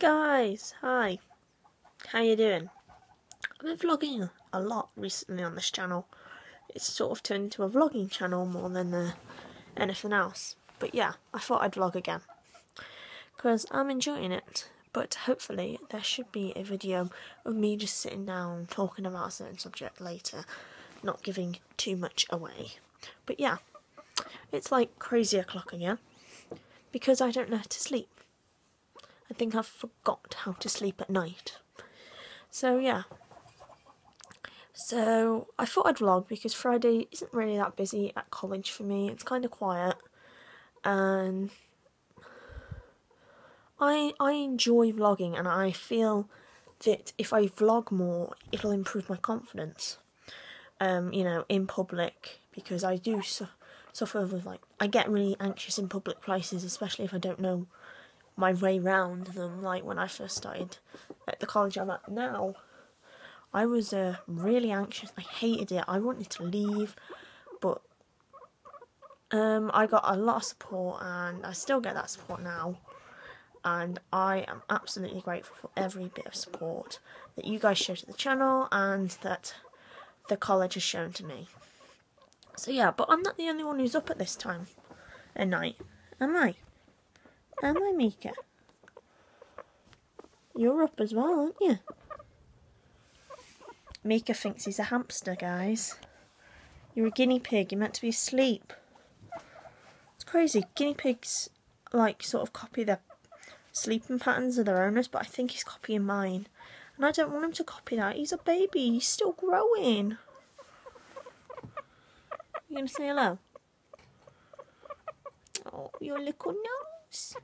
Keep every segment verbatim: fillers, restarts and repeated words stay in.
Guys, hi, how you doing? I've been vlogging a lot recently on this channel. It's sort of turned into a vlogging channel more than uh, anything else. But yeah, I thought I'd vlog again, because I'm enjoying it. But hopefully there should be a video of me just sitting down talking about a certain subject later, not giving too much away. But yeah, it's like crazy o'clock again, because I don't know how to sleep. I think I've forgot how to sleep at night. So yeah. So I thought I'd vlog because Friday isn't really that busy at college for me. It's kind of quiet. And I, I enjoy vlogging, and I feel that if I vlog more, it'll improve my confidence. Um, you know, in public, because I do su suffer with, like, I get really anxious in public places, especially if I don't know my way round them. Like when I first started at the college I'm at now, I was uh, really anxious. I hated it. I wanted to leave, but um, I got a lot of support, and I still get that support now, and I am absolutely grateful for every bit of support that you guys show to the channel and that the college has shown to me. So yeah, but I'm not the only one who's up at this time at night, am I? Am I, Mika? You're up as well, aren't you? Mika thinks he's a hamster, guys. You're a guinea pig. You're meant to be asleep. It's crazy. Guinea pigs, like, sort of copy their sleeping patterns of their owners, but I think he's copying mine. And I don't want him to copy that. He's a baby. He's still growing. You gonna say hello? Oh, your little nose.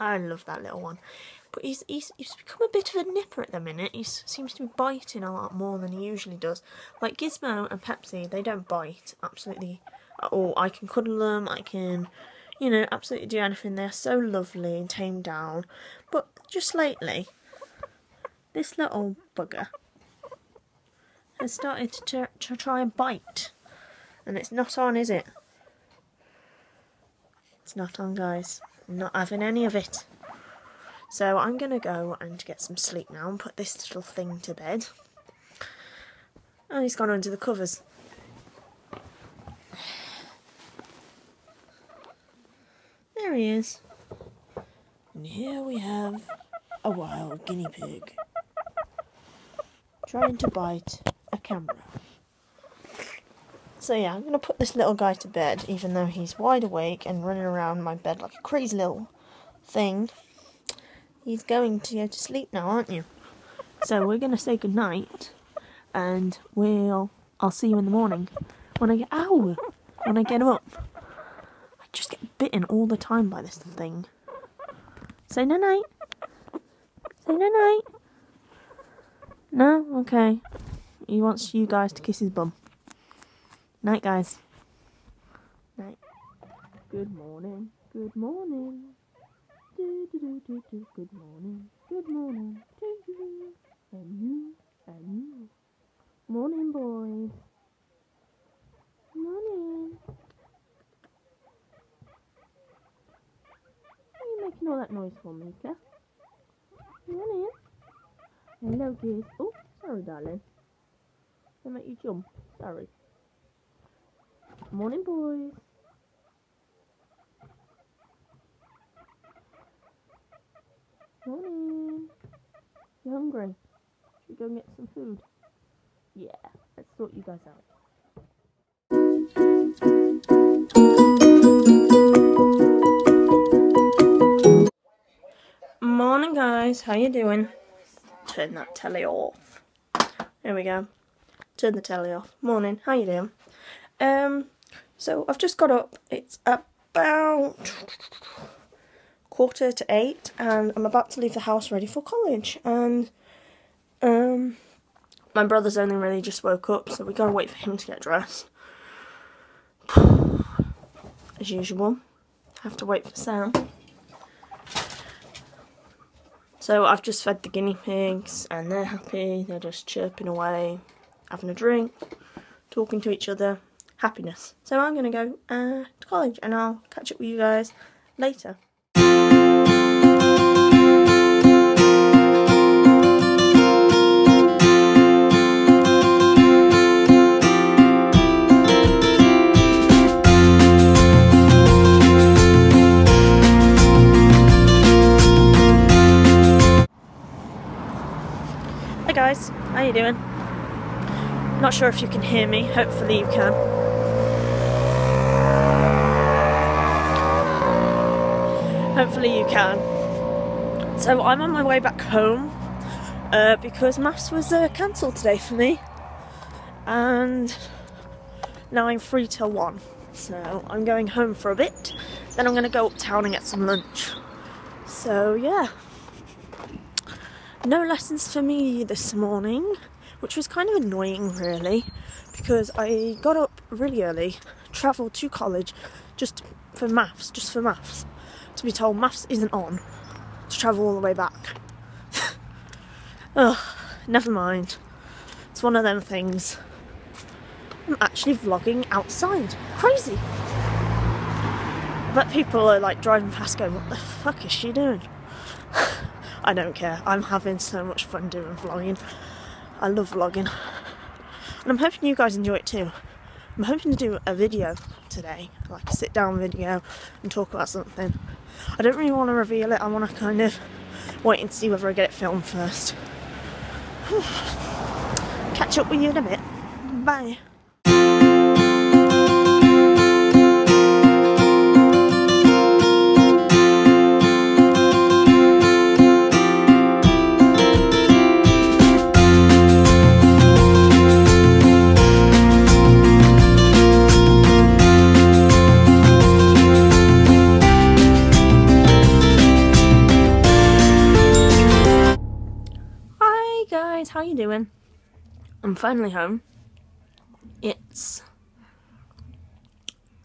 I love that little one, but he's, he's, he's become a bit of a nipper at the minute. He seems to be biting a lot more than he usually does. Like Gizmo and Pepsi, they don't bite absolutely at all. I can cuddle them, I can, you know, absolutely do anything. They're so lovely and tamed down. But just lately, this little bugger has started to, to try and bite, and it's not on, is it? It's not on, guys. Not having any of it. So I'm gonna go and get some sleep now and put this little thing to bed. Oh, he's gone under the covers. There he is. And here we have a wild guinea pig trying to bite a camera. So yeah, I'm going to put this little guy to bed, even though he's wide awake and running around my bed like a crazy little thing. He's going to go to sleep now, aren't you? So we're going to say goodnight, and we'll, I'll see you in the morning when I get, ow, when I get up. I just get bitten all the time by this thing. Say night-night. Say night-night. No? Okay. He wants you guys to kiss his bum. Night, guys. Night. Good morning. Good morning. Do, do, do, do, do. Good morning. Good morning to you. And you. And you. Morning, boys. Morning. Why are you making all that noise for, Mika? Morning. Hello, kids. Oh, sorry, darling. They make you jump. Sorry. Morning, boys. Morning. You hungry? Should we go and get some food? Yeah, let's sort you guys out. Morning, guys. How you doing? Turn that telly off. There we go. Turn the telly off. Morning. How you doing? Um. So I've just got up, it's about quarter to eight, and I'm about to leave the house ready for college, and um, my brother's only really just woke up, so we gotta wait for him to get dressed, as usual, have to wait for Sam. So I've just fed the guinea pigs, and they're happy, they're just chirping away, having a drink, talking to each other. happiness. So I'm going to go uh, to college, and I'll catch up with you guys later. Hey guys, how you doing? Not sure if you can hear me, hopefully you can. Hopefully you can. So I'm on my way back home uh, because maths was uh, cancelled today for me, and now I'm free till one. So I'm going home for a bit, then I'm going to go uptown and get some lunch. So yeah. No lessons for me this morning, which was kind of annoying really, because I got up really early, travelled to college just for maths, just for maths, to be told maths isn't on, to travel all the way back. Ugh, never mind. It's one of them things. I'm actually vlogging outside. Crazy. But people are like driving past going, what the fuck is she doing? I don't care, I'm having so much fun doing vlogging. I love vlogging. And I'm hoping you guys enjoy it too. I'm hoping to do a video today, like a sit down video and talk about something. I don't really want to reveal it, I want to kind of wait and see whether I get it filmed first. Catch up with you in a bit. Bye. How you doing? I'm finally home. It's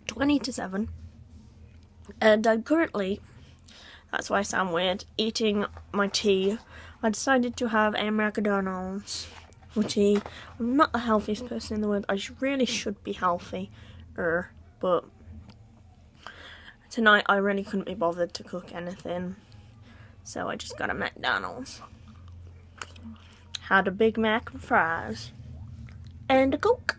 twenty to seven, and I'm currently, that's why I sound weird, eating my tea. I decided to have Americano for tea. I'm not the healthiest person in the world. I really should be healthy, er, but tonight I really couldn't be bothered to cook anything, so I just got a McDonald's. Had a Big Mac and fries, and a Coke.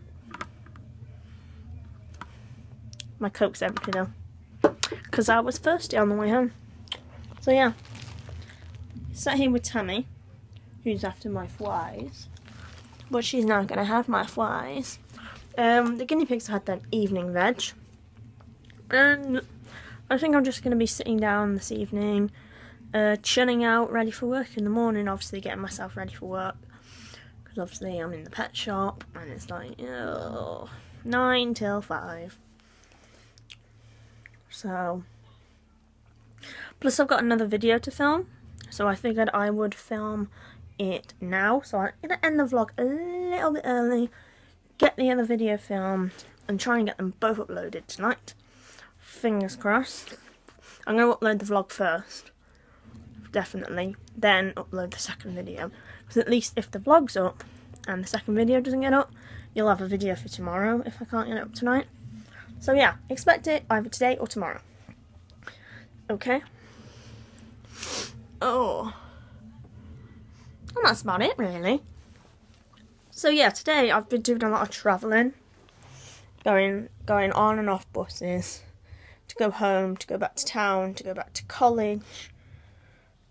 My Coke's empty though, because I was thirsty on the way home. So yeah, sat here with Tammy, who's after my flies, but she's not going to have my flies. Um, the guinea pigs had their evening veg, and I think I'm just going to be sitting down this evening, Uh, chilling out, ready for work in the morning. Obviously getting myself ready for work, because obviously I'm in the pet shop, and it's like, oh, nine till five. So, plus I've got another video to film, so I figured I would film it now. So I'm going to end the vlog a little bit early, get the other video filmed, and try and get them both uploaded tonight. Fingers crossed. I'm going to upload the vlog first, definitely, then upload the second video, because at least if the vlog's up and the second video doesn't get up, you'll have a video for tomorrow if I can't get it up tonight. So yeah, expect it either today or tomorrow. Okay. Oh, and that's about it really. So yeah, today I've been doing a lot of travelling, going going on and off buses, to go home, to go back to town, to go back to college.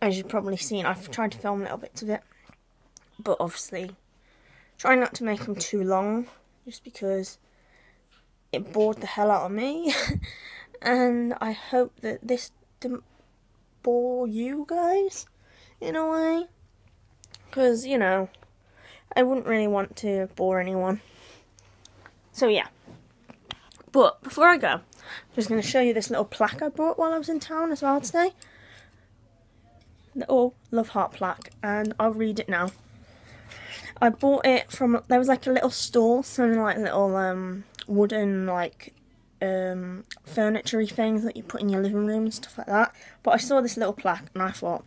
As you've probably seen, I've tried to film little bits of it, but obviously trying not to make them too long, just because it bored the hell out of me, and I hope that this didn't bore you guys in a way, because, you know, I wouldn't really want to bore anyone. So yeah, but before I go, I'm just going to show you this little plaque I bought while I was in town as well today. Little love heart plaque, and I'll read it now. I bought it from, there was like a little stall, something like little um wooden like um furniture-y things that you put in your living room and stuff like that, but I saw this little plaque and I thought,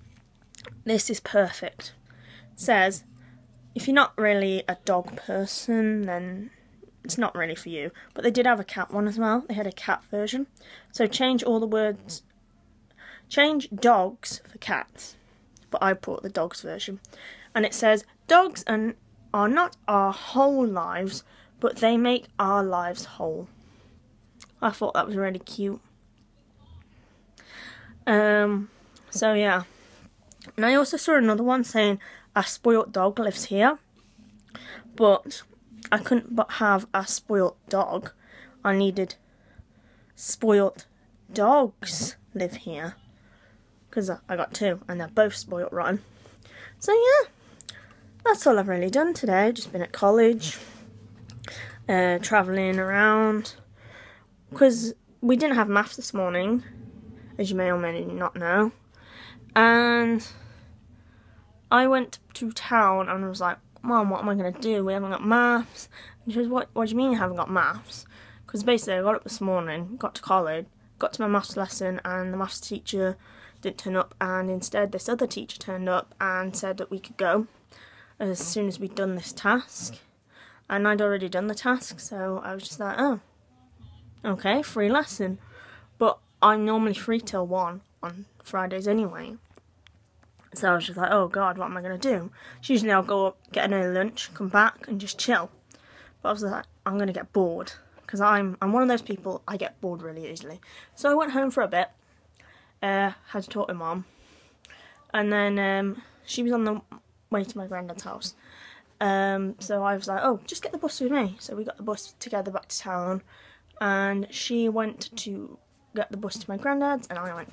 this is perfect. It says, if you're not really a dog person, then it's not really for you. But they did have a cat one as well. They had a cat version. So change all the words. Change dogs for cats. But I bought the dogs version. And it says, dogs and are not our whole lives, but they make our lives whole. I thought that was really cute. Um, so yeah. And I also saw another one saying, a spoilt dog lives here. But I couldn't but have a spoilt dog. I needed spoilt dogs live here. Because I got two, and they're both spoilt rotten. So yeah, that's all I've really done today. Just been at college, uh, travelling around. Because we didn't have maths this morning, as you may or may not know. And I went to town and was like, Mom, what am I going to do? We haven't got maths. And she was, what, what do you mean you haven't got maths? Because basically I got up this morning, got to college, got to my maths lesson, and the maths teacher didn't turn up, and instead this other teacher turned up and said that we could go as soon as we'd done this task. And I'd already done the task, so I was just like, oh, okay, free lesson. But I'm normally free till one on Fridays anyway. So I was just like, oh god, what am I going to do? Usually I'll go up, get an early lunch, come back and just chill. But I was like, I'm going to get bored. Because I'm, I'm one of those people, I get bored really easily. So I went home for a bit. Uh, had to talk to Mom. And then um, she was on the way to my granddad's house. Um, so I was like, oh, just get the bus with me. So we got the bus together back to town. And she went to get the bus to my granddad's. And I went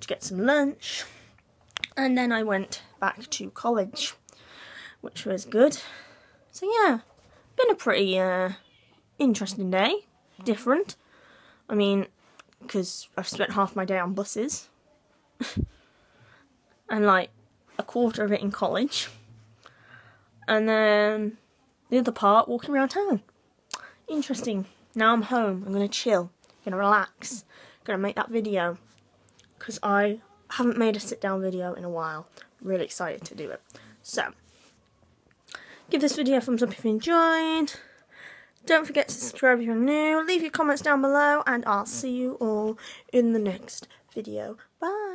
to get some lunch. And then I went back to college, which was good. So yeah, been a pretty uh, interesting day, different. I mean, because I've spent half my day on buses, and like a quarter of it in college, and then the other part walking around town. Interesting. Now I'm home, I'm going to chill, I'm going to relax, I'm going to make that video, because I haven't made a sit down video in a while. Really excited to do it. So give this video a thumbs up if you enjoyed. Don't forget to subscribe if you're new. Leave your comments down below, and I'll see you all in the next video. Bye.